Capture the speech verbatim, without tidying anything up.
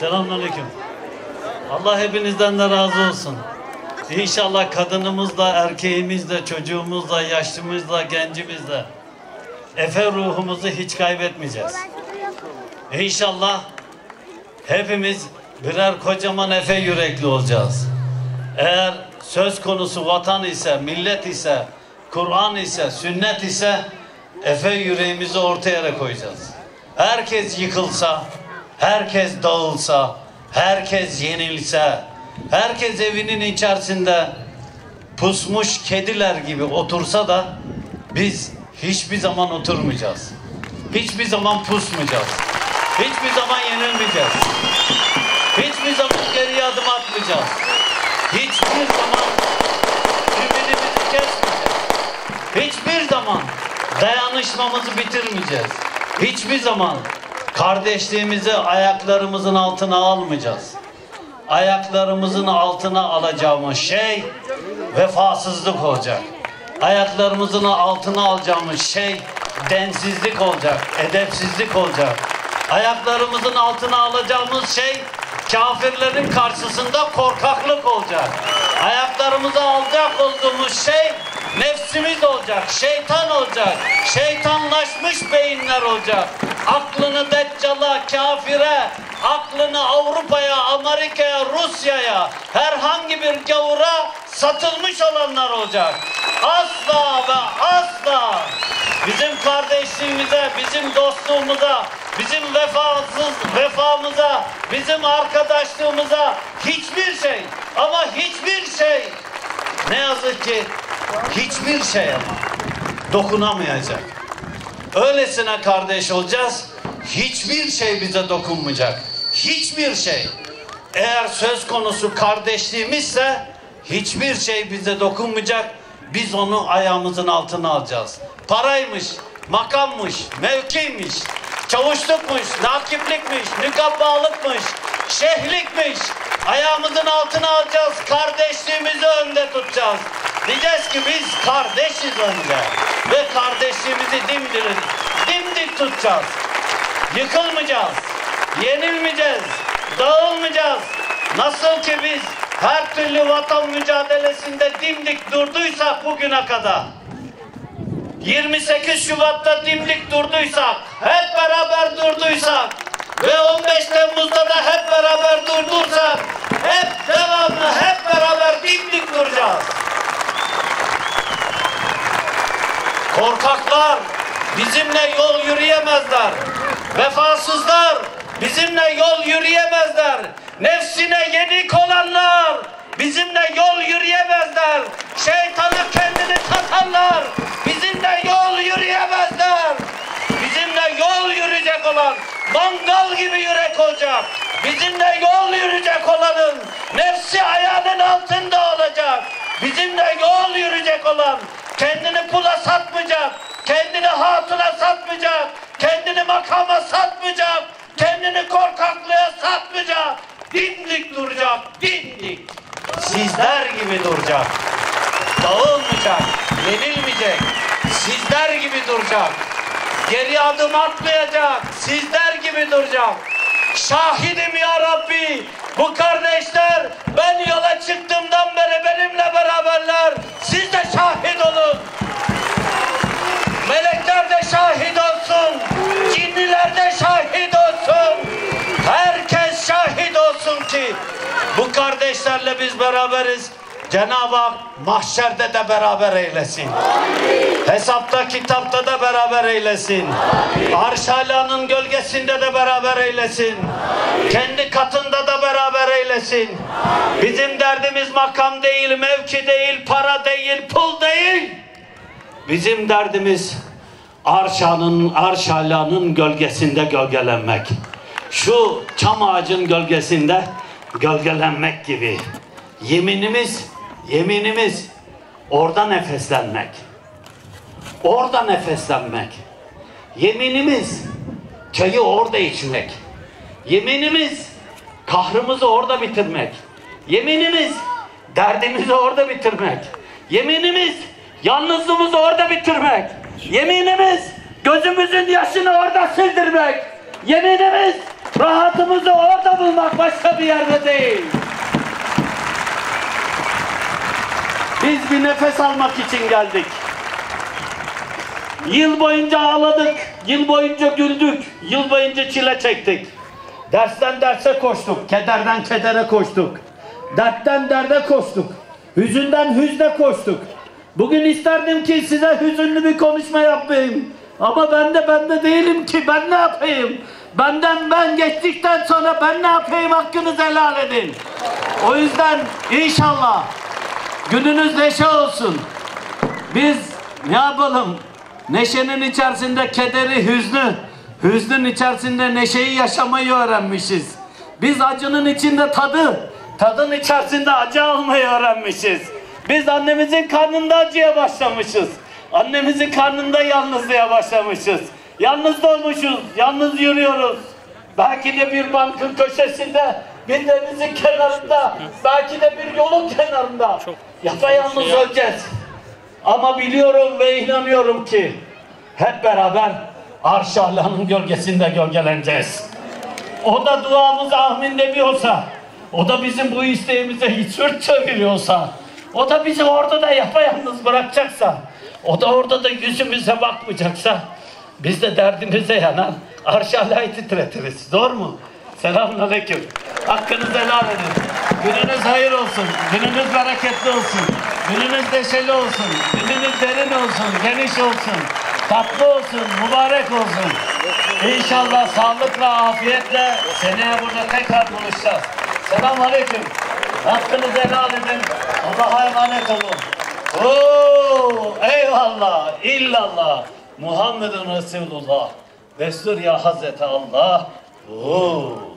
Selamünaleyküm. Allah hepinizden de razı olsun. İnşallah kadınımızla, erkeğimizle, çocuğumuzla, yaşlımızla, gencimizle Efe ruhumuzu hiç kaybetmeyeceğiz. İnşallah hepimiz birer kocaman Efe yürekli olacağız. Eğer söz konusu vatan ise, millet ise, Kur'an ise, sünnet ise Efe yüreğimizi ortaya koyacağız. Herkes yıkılsa, herkes dağılsa, herkes yenilse, herkes evinin içerisinde pusmuş kediler gibi otursa da biz hiçbir zaman oturmayacağız. Hiçbir zaman pusmayacağız. Hiçbir zaman yenilmeyeceğiz. Hiçbir zaman geriye adım atmayacağız. Hiçbir zaman ümidimizi kesmeyeceğiz. Hiçbir zaman dayanışmamızı bitirmeyeceğiz. Hiçbir zaman kardeşliğimizi ayaklarımızın altına almayacağız. Ayaklarımızın altına alacağımız şey vefasızlık olacak. Ayaklarımızın altına alacağımız şey densizlik olacak, edepsizlik olacak. Ayaklarımızın altına alacağımız şey kafirlerin karşısında korkaklık olacak. Ayaklarımıza alacak olduğumuz şey nefsimiz olacak, şeytan olacak, şeytanlaşmış beyinler olacak. Aklını deccala, kafire, aklını Avrupa'ya, Amerika'ya, Rusya'ya, herhangi bir gavura satılmış olanlar olacak. Asla ve asla bizim kardeşliğimize, bizim dostluğumuza, bizim vefasız vefamıza, bizim arkadaşlığımıza hiçbir şey ama hiçbir şey, ne yazık ki hiçbir şey ama dokunamayacak. Öylesine kardeş olacağız, hiçbir şey bize dokunmayacak. Hiçbir şey. Eğer söz konusu kardeşliğimizse hiçbir şey bize dokunmayacak. Biz onu ayağımızın altına alacağız. Paraymış, makammış, mevkiymiş, çavuşlukmuş, nakiplikmiş, nükabbalıkmış, şeyhlikmiş. Ayağımızın altına alacağız, kardeşliğimizi önde tutacağız. Diyeceğiz ki biz kardeşiz önce ve kardeşliğimizi dimdiriz, dimdik tutacağız. Yıkılmayacağız, yenilmeyeceğiz, dağılmayacağız. Nasıl ki biz her türlü vatan mücadelesinde dimdik durduysak bugüne kadar, yirmi sekiz Şubat'ta dimdik durduysak, hep beraber durduysak ve on beş Temmuz'da da hep beraber durdursak, hep devamlı hep beraber dimdik duracağız. Korkaklar bizimle yol yürüyemezler. Vefasızlar bizimle yol yürüyemezler. Nefsine yenik olanlar bizimle yol yürüyemezler. Şeytanı kendini satanlar bizimle yol yürüyemezler. Bizimle yol yürüyecek olan mangal gibi yürek olacak. Bizimle yol yürüyecek olanın nefsi ayağının altında olacak. Bizimle yol yürüyecek olan kendini pula satmayacak, kendini hatuna satmayacak, kendini makama satmayacak, kendini korkaklığa satmayacak, dimdik duracak, dimdik. Sizler gibi duracak, dağılmayacak, yenilmeyecek, sizler gibi duracak, geri adım atmayacak, sizler gibi duracak. Şahidim ya Rabbi, bu kardeşler ben yola çıktığımdan beri benimle beraberler. Siz de şahit olun. Melekler de şahit olsun. Cinliler de şahit olsun. Herkes şahit olsun ki bu kardeşlerle biz beraberiz. Cenab-ı Hak mahşerde de beraber eylesin. Amin. Hesapta, kitapta da beraber eylesin. Arş-ı alânın gölgesinde de beraber eylesin. Amin. Kendi katında da beraber eylesin. Amin. Bizim derdimiz makam değil, mevki değil, para değil, pul değil. Bizim derdimiz arş-ı alânın gölgesinde gölgelenmek. Şu çam ağacın gölgesinde gölgelenmek gibi. Yeminimiz Yeminimiz orada nefeslenmek. Orada nefeslenmek. Yeminimiz çayı orada içmek. Yeminimiz kahrımızı orada bitirmek. Yeminimiz derdimizi orada bitirmek. Yeminimiz yalnızlığımızı orada bitirmek. Yeminimiz gözümüzün yaşını orada sildirmek. Yeminimiz Rahatımızı orada bulmak, başka bir yerde değil. Biz bir nefes almak için geldik. Yıl boyunca ağladık, yıl boyunca güldük, yıl boyunca çile çektik. Dersten derse koştuk, kederden kedere koştuk. Dertten derde koştuk, hüzünden hüzne koştuk. Bugün isterdim ki size hüzünlü bir konuşma yapayım. Ama ben de ben de değilim ki, ben ne yapayım? Benden ben geçtikten sonra ben ne yapayım, hakkınızı helal edin. O yüzden inşallah gününüz neşe olsun. Biz ne yapalım? Neşenin içerisinde kederi, hüznü, hüznün içerisinde neşeyi yaşamayı öğrenmişiz. Biz acının içinde tadı, tadın içerisinde acı almayı öğrenmişiz. Biz annemizin karnında acıya başlamışız. Annemizin karnında yalnızlığa başlamışız. Yalnız olmuşuz, yalnız yürüyoruz. Belki de bir bankın köşesinde, bir denizin kenarında, belki de bir yolun kenarında. Yapayalnız öleceğiz. Ama biliyorum ve inanıyorum ki hep beraber Arş-ı Allah'ın gölgesinde gölgeleneceğiz. O da duamız amin demiyorsa, o da bizim bu isteğimize hiç sırt çeviriyorsa, o da bizi orada da yapayalnız bırakacaksa, o da orada da yüzümüze bakmayacaksa, biz de derdimize yanan Arş-ı Allah'ı titretiriz. Doğru mu? Selamünaleyküm. Hakkınızı helal edin. Gününüz hayır olsun. Gününüz bereketli olsun. Gününüz neşeli olsun. Gününüz derin olsun. Geniş olsun. Tatlı olsun. Mübarek olsun. İnşallah sağlıkla, afiyetle seneye burada tekrar buluşacağız. Selamünaleyküm. Hakkınızı helal edin. Allah'a emanet olun. Oo, eyvallah. İllallah. Muhammedun Resulullah. Destur ya Hazreti Allah. Oo.